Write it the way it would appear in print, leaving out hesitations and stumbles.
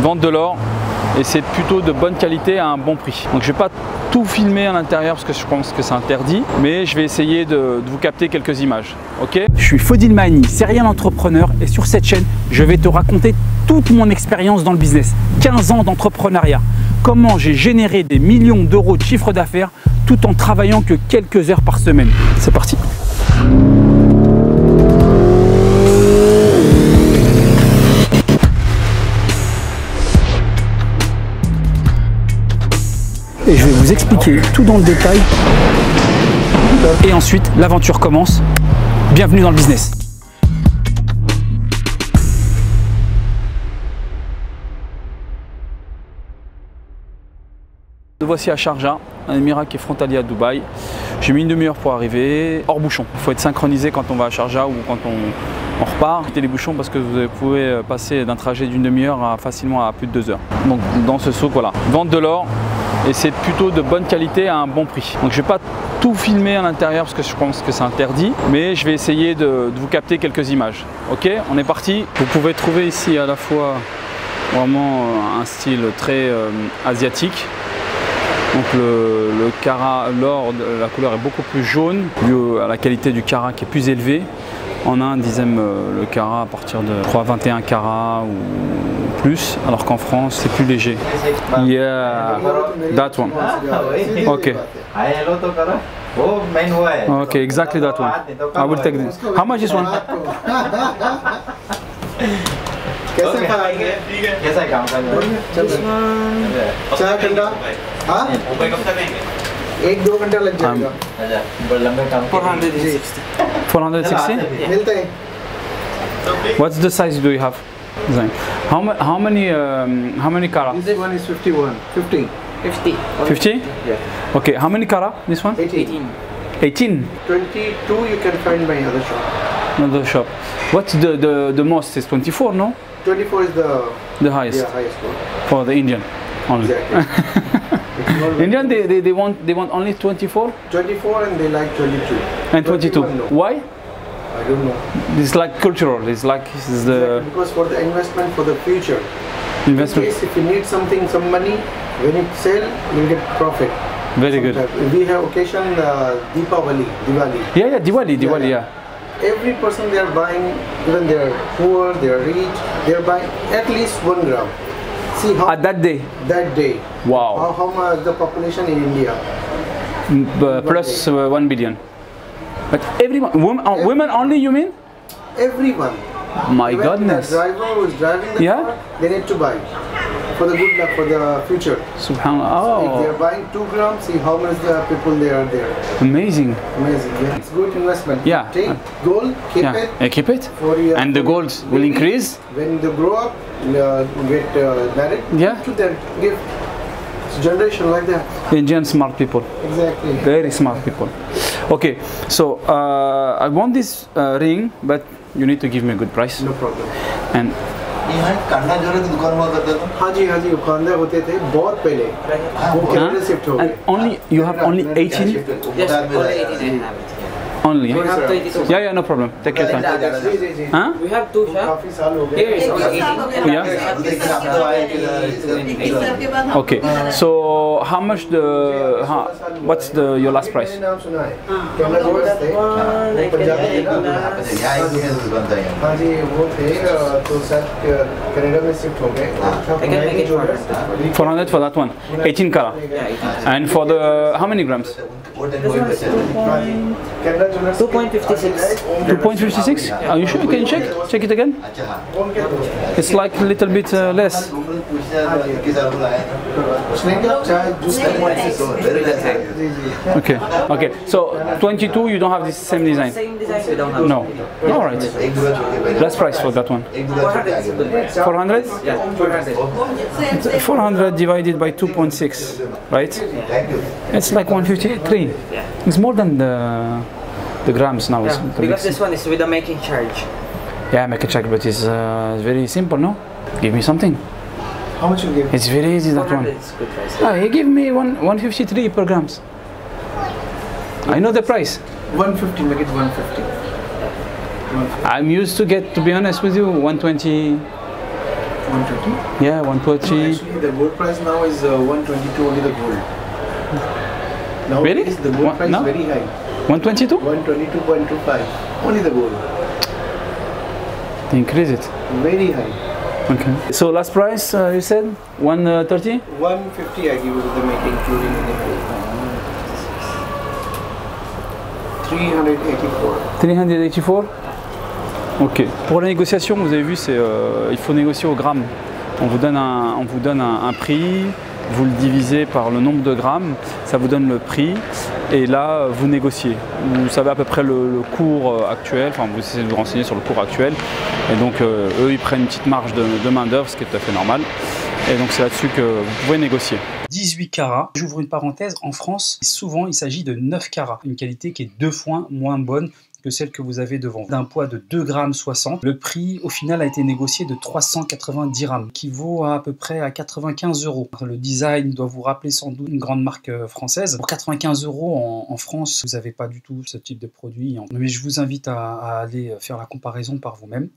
vendent de l'or et c'est plutôt de bonne qualité à un bon prix. Donc je vais pas tout filmer à l'intérieur parce que je pense que c'est interdit, mais je vais essayer de vous capter quelques images. Ok, je suis Fodil Mahani, serial entrepreneur, et sur cette chaîne je vais te raconter toute mon expérience dans le business, 15 ans d'entrepreneuriat, comment j'ai généré des millions d'euros de chiffre d'affaires tout en travaillant que quelques heures par semaine. C'est parti. Et je vais vous expliquer tout dans le détail. Et ensuite, l'aventure commence. Bienvenue dans le business. Nous voici à Sharjah, un émirat qui est frontalier à Dubaï. J'ai mis une demi-heure pour arriver, hors bouchon. Il faut être synchronisé quand on va à Sharjah ou quand on repart. Évitez les bouchons parce que vous pouvez passer d'un trajet d'une demi-heure à facilement à plus de 2 heures. Donc dans ce souk, voilà, vente de l'or. Et c'est plutôt de bonne qualité à un bon prix. Donc je ne vais pas tout filmer à l'intérieur parce que je pense que c'est interdit, mais je vais essayer de vous capter quelques images. Ok, on est parti. Vous pouvez trouver ici à la fois vraiment un style très asiatique. Donc le carat, l'or, la couleur est beaucoup plus jaune, dû à la qualité du carat qui est plus élevée. En Inde, ils aiment le carat à partir de 21 carats ou plus, alors qu'en France, c'est plus léger. Yeah, that one. Ok. Ok, exactly that one. I will take this. How much is one? $460. What's the size do you have? How many carats? This one is 51. 50. 50. 50? Yeah. Okay. How many carats? This one? 18. 18. 22. You can find by another shop. Another shop. What's the most is 24? No. 24 is the highest. Yeah, highest one. For the Indian only. Exactly. Indian, they want only 24? 24 and they like 22. And 22. No. Why? I don't know. It's like cultural. It's like it's the because for the investment for the future. Investment. In case if you need something, some money, when you sell, you get profit. Very sometimes. Good. We have occasion Diwali. Yeah, Diwali. Yeah. Every person they are buying, even they are poor, they are rich, they are buying at least 1 gram. See how at that day. That day. Wow. How much the population in India? Plus 1 billion. But everyone, women only, you mean? Everyone. My even goodness. The driver who is driving the car, they need to buy for the good luck for the future. Subhanallah. Oh. So if they are buying 2 grams, see how much the people they are there. Amazing. Amazing. Yeah. It's good investment. Yeah. Take gold, keep it. Yeah, keep it. And the gold will increase when they grow up. Get married to them, give generation like that. Indian smart people. Exactly. Very smart people. Okay, so I want this ring, but you need to give me a good price. No problem. And and only you have only 18. Yes, only 18. Only. Yeah, no problem. Take your time. Huh? We have 2 shops. Here is okay. So how much the? What's the your last price? $400 for that one. 18 karat. And for the how many grams? 2.56. 2.56? Are you sure? You can check? Check it again? It's like a little bit less. 2.6. Okay. Okay. So 22, you don't have the same design? Same design we don't have. No. Alright. Last price for that one? 400? Yeah. 400. 400 divided by 2.6. Right? It's like 153. It's more than the grams now. Yeah, because this one is with a making charge. Yeah, make a charge, but it's very simple, no? Give me something. How much you give? It's very easy, that one. Good price, yeah. He gave me 153 per grams. I know the price. 150, make it 150. 150. I'm used to get, to be honest with you, 120. 120? Yeah, 120. No, actually, the gold price now is 122 only the gold. Now really? Is the gold price now? Very high. 122? 122.25. Only the gold. They increase it. Very high. Okay. So last price you said 130? 150 I give you the making, including the making. 384. 384. Ok. Pour la négociation, vous avez vu, c'est il faut négocier au gramme. On vous donne un prix, vous le divisez par le nombre de grammes, ça vous donne le prix. Et là, vous négociez. Vous savez à peu près le cours actuel, enfin vous essayez de vous renseigner sur le cours actuel. Et donc eux, ils prennent une petite marge de main d'œuvre, ce qui est tout à fait normal. Et donc c'est là-dessus que vous pouvez négocier. 18 carats, j'ouvre une parenthèse, en France, souvent il s'agit de 9 carats. Une qualité qui est 2 fois moins bonne que celle que vous avez devant. D'un poids de 2,60 grammes, le prix au final a été négocié de 390 dirhams, qui vaut à peu près à 95 euros. Le design doit vous rappeler sans doute une grande marque française. Pour 95 euros en France, vous n'avez pas du tout ce type de produit. Mais je vous invite à aller faire la comparaison par vous-même.